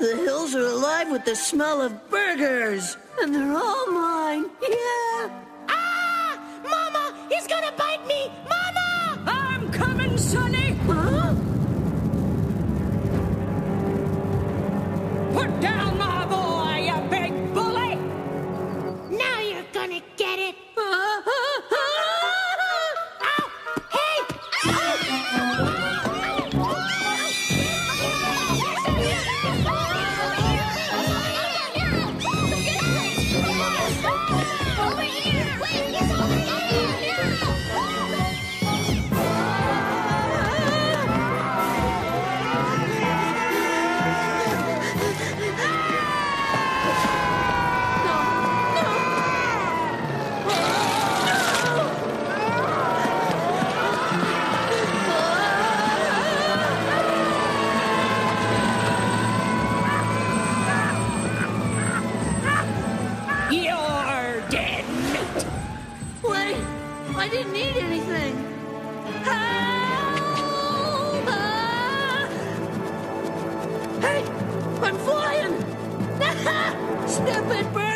The hills are alive with the smell of burgers. And they're all mine. Yeah. Ah! Mama! He's gonna bite me! Mama! I'm coming, Sonny! Huh? Put down my boy, you big bully! Now you're gonna get it. I didn't need anything. Help! Hey, I'm flying! Stupid bird!